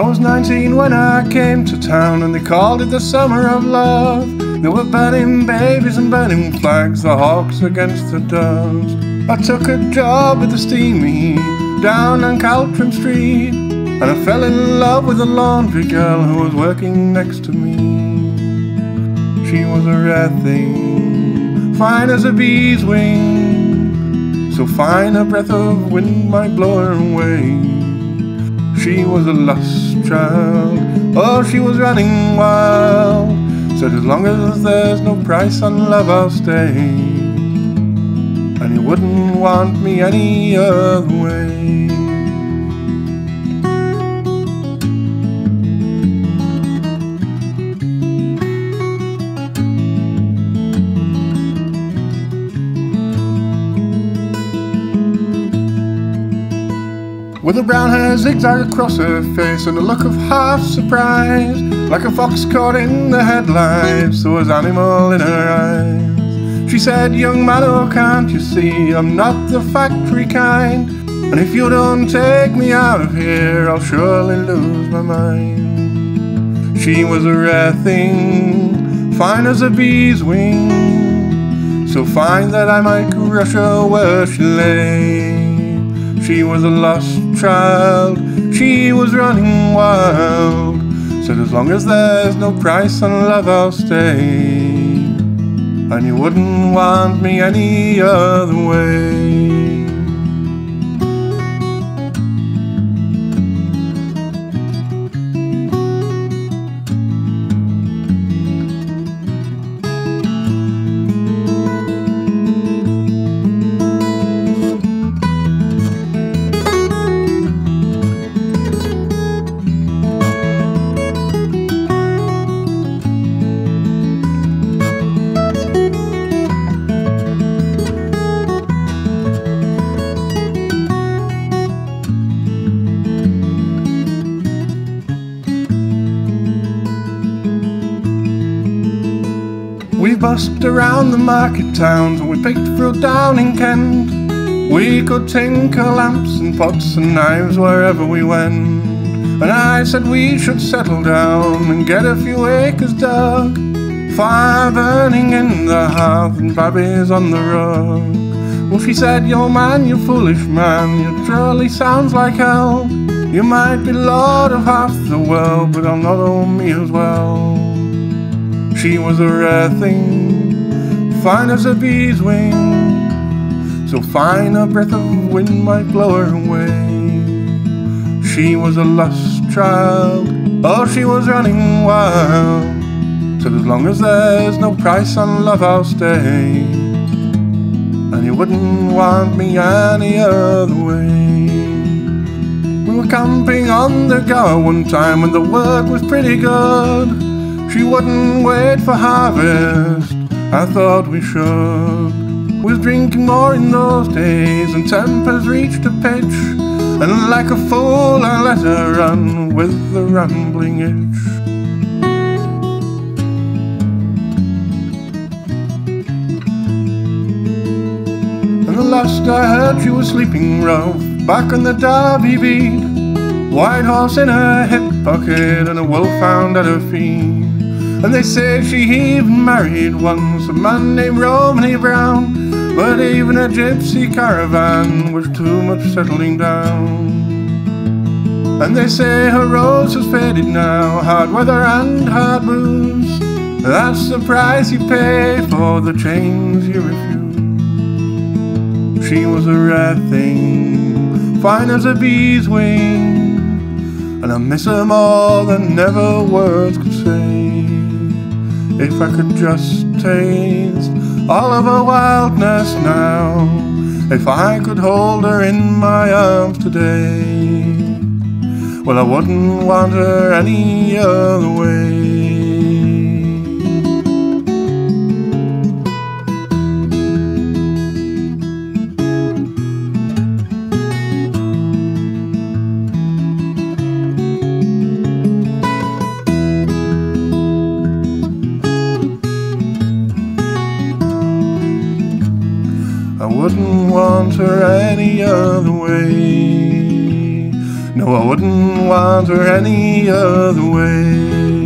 I was 19 when I came to town, and they called it the summer of love. They were burning babies and burning flags, the hawks against the doves. I took a job at the steamy down on Caltrim Street, and I fell in love with a laundry girl who was working next to me. She was a rare thing, fine as a bee's wing, so fine a breath of wind might blow her away. She was a lost child, oh, she was running wild. Said, as long as there's no price on love, I'll stay, and you wouldn't want me any other way. With her brown hair zigzag across her face and a look of half surprise, like a fox caught in the headlights, there was animal in her eyes. She said, young man, oh, can't you see I'm not the factory kind, and if you don't take me out of here, I'll surely lose my mind. She was a rare thing, fine as a bee's wing, so fine that I might crush her where she lay. She was a lost child, she was running wild. Said, as long as there's no price on love, I'll stay, and you wouldn't want me any other way. We busked around the market towns and we picked fruit down in Kent. We could tinker lamps and pots and knives wherever we went. And I said we should settle down and get a few acres dug, fire burning in the hearth and babbies on the rug. Well, she said, yo man, you foolish man, you truly sounds like hell. You might be lord of half the world, but I'll not own me as well. She was a rare thing, fine as a bee's wing, so fine a breath of wind might blow her away. She was a lost child, oh, she was running wild. Till as long as there's no price on love, I'll stay, and you wouldn't want me any other way. We were camping on the Gower one time and the work was pretty good. She wouldn't wait for harvest, I thought we should. We was drinking more in those days and tempers reached a pitch, and like a fool I let her run with the rambling itch. And at last I heard she was sleeping rough back on the Derby beat, white horse in her hip pocket and a wolfhound at her feet. And they say she even married once a man named Romney Brown, but even a gypsy caravan was too much settling down. And they say her rose has faded now, hard weather and hard booze, that's the price you pay for the chains you refuse. She was a rare thing, fine as a bee's wing, and I miss her more than never words could say. If I could just taste all of her wildness now, if I could hold her in my arms today, well, I wouldn't want her any other way. I wouldn't want her any other way. No, I wouldn't want her any other way.